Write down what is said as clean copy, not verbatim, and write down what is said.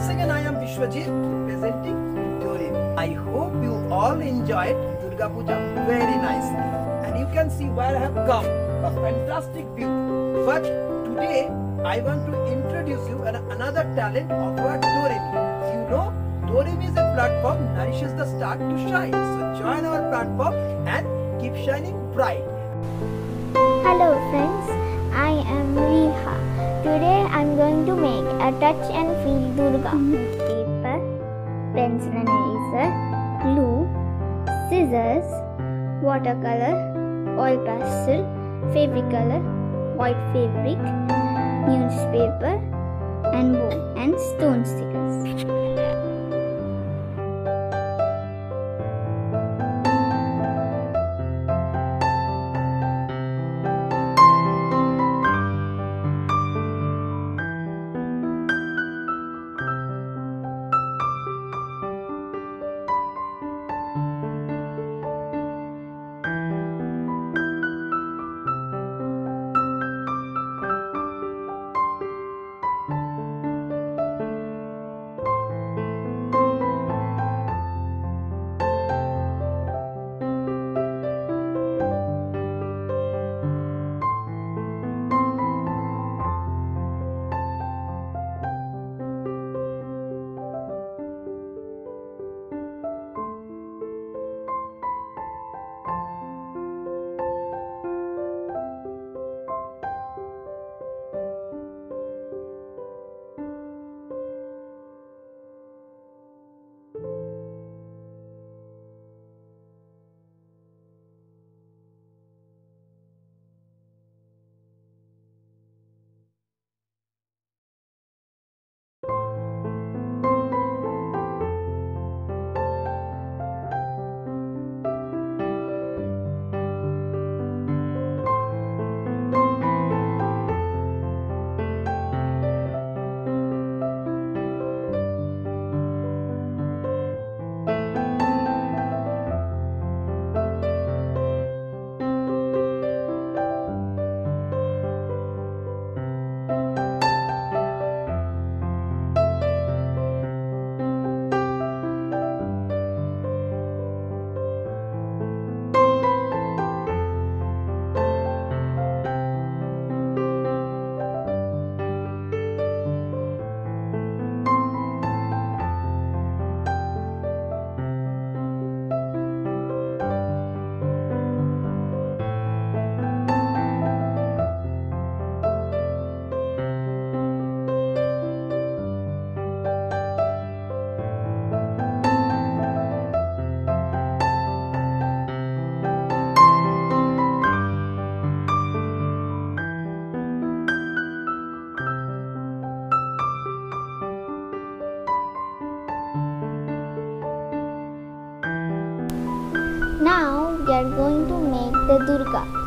Once again, I am Vishwajir, presenting Art Doremi. I hope you all enjoyed Durga Puja very nicely. And you can see where I have come. A fantastic view. But today, I want to introduce you another talent of Art Doremi. You know, Doremi is a platform nourishes the star to shine. So join our platform and keep shining bright. Hello friends, I am Reha. Today I am going to make a touch and feel Durga. Paper, pencil and eraser, glue, scissors, watercolor, oil pastel, fabric color, white fabric, newspaper and bowl and stone stickers. Now we are going to make the Durga.